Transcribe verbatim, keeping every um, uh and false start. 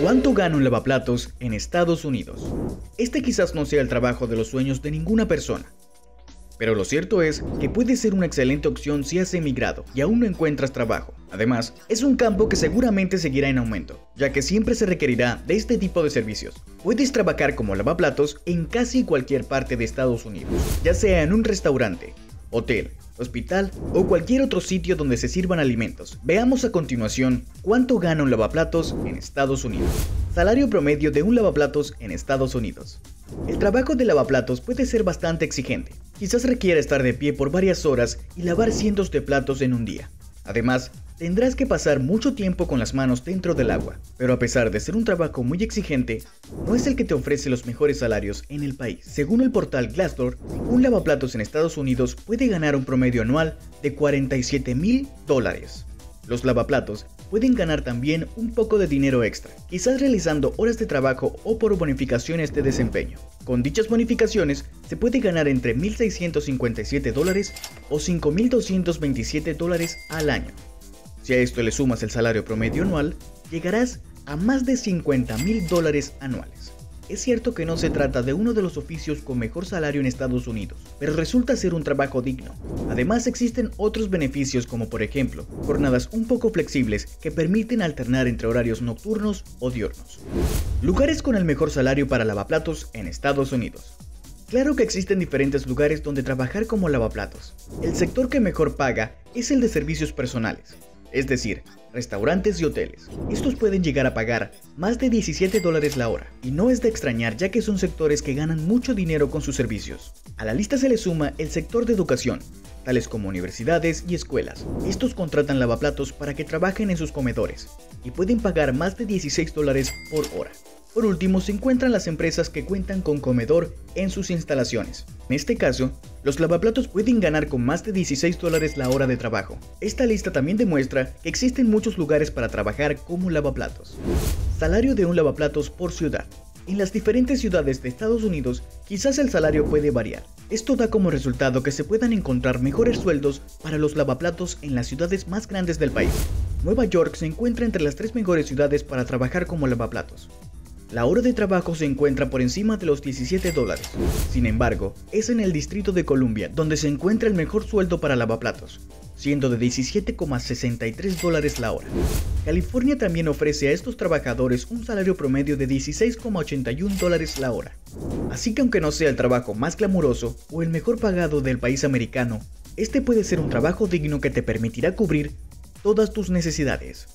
¿Cuánto gana un lavaplatos en Estados Unidos? Este quizás no sea el trabajo de los sueños de ninguna persona, pero lo cierto es que puede ser una excelente opción si has emigrado y aún no encuentras trabajo. Además, es un campo que seguramente seguirá en aumento, ya que siempre se requerirá de este tipo de servicios. Puedes trabajar como lavaplatos en casi cualquier parte de Estados Unidos, ya sea en un restaurante, hotel, hospital o cualquier otro sitio donde se sirvan alimentos. Veamos a continuación cuánto gana un lavaplatos en Estados Unidos. Salario promedio de un lavaplatos en Estados Unidos. El trabajo de lavaplatos puede ser bastante exigente. Quizás requiera estar de pie por varias horas y lavar cientos de platos en un día. Además, tendrás que pasar mucho tiempo con las manos dentro del agua, pero a pesar de ser un trabajo muy exigente, no es el que te ofrece los mejores salarios en el país. Según el portal Glassdoor, un lavaplatos en Estados Unidos puede ganar un promedio anual de cuarenta y siete mil dólares. Los lavaplatos pueden ganar también un poco de dinero extra, quizás realizando horas de trabajo o por bonificaciones de desempeño. Con dichas bonificaciones, se puede ganar entre mil seiscientos cincuenta y siete dólares o cinco mil doscientos veintisiete dólares al año. Si a esto le sumas el salario promedio anual, llegarás a más de cincuenta mil dólares anuales. Es cierto que no se trata de uno de los oficios con mejor salario en Estados Unidos, pero resulta ser un trabajo digno. Además, existen otros beneficios como por ejemplo, jornadas un poco flexibles que permiten alternar entre horarios nocturnos o diurnos. Lugares con el mejor salario para lavaplatos en Estados Unidos. Claro que existen diferentes lugares donde trabajar como lavaplatos. El sector que mejor paga es el de servicios personales, es decir, restaurantes y hoteles. Estos pueden llegar a pagar más de diecisiete dólares la hora, y no es de extrañar ya que son sectores que ganan mucho dinero con sus servicios. A la lista se le suma el sector de educación, tales como universidades y escuelas. Estos contratan lavaplatos para que trabajen en sus comedores, y pueden pagar más de dieciséis dólares por hora. Por último, se encuentran las empresas que cuentan con comedor en sus instalaciones. En este caso, los lavaplatos pueden ganar con más de dieciséis dólares la hora de trabajo. Esta lista también demuestra que existen muchos lugares para trabajar como lavaplatos. Salario de un lavaplatos por ciudad. En las diferentes ciudades de Estados Unidos, quizás el salario puede variar. Esto da como resultado que se puedan encontrar mejores sueldos para los lavaplatos en las ciudades más grandes del país. Nueva York se encuentra entre las tres mejores ciudades para trabajar como lavaplatos. La hora de trabajo se encuentra por encima de los diecisiete dólares. Sin embargo, es en el Distrito de Columbia donde se encuentra el mejor sueldo para lavaplatos, siendo de diecisiete coma sesenta y tres dólares la hora. California también ofrece a estos trabajadores un salario promedio de dieciséis coma ochenta y un dólares la hora. Así que aunque no sea el trabajo más glamuroso o el mejor pagado del país americano, este puede ser un trabajo digno que te permitirá cubrir todas tus necesidades.